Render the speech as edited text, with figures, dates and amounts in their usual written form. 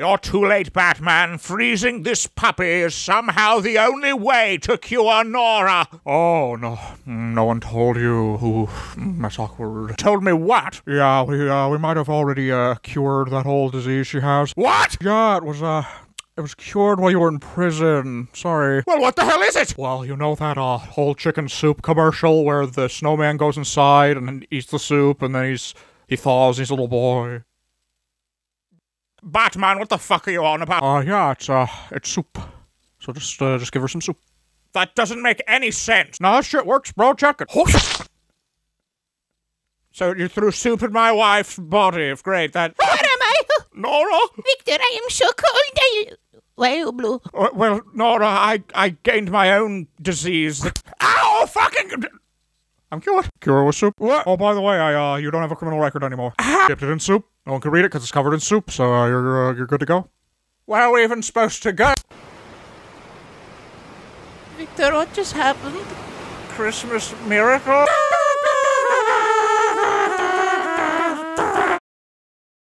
You're too late, Batman. Freezing this puppy is somehow the only way to cure Nora. Oh, no one told you. Oof, that's awkward. Told me what? Yeah, we might have already cured that whole disease she has. What? Yeah, it was cured while you were in prison. Sorry. Well, what the hell is it? Well, you know that whole chicken soup commercial where the snowman goes inside and then eats the soup and then he thaws, he's a little boy. Batman, what the fuck are you on about? Yeah, it's soup. So just give her some soup. That doesn't make any sense. Nah, shit works, bro. Check it. So you threw soup at my wife's body. Great, that... What am I? Nora? Victor, I am so cold. Why are you blue? Well, Nora, I gained my own disease. Ow, fucking... I'm cured. Cure with soup. What? Oh, by the way, you don't have a criminal record anymore. Dipped it in soup. No one can read it because it's covered in soup, so you're good to go. Where are we even supposed to go? Victor, what just happened? Christmas miracle?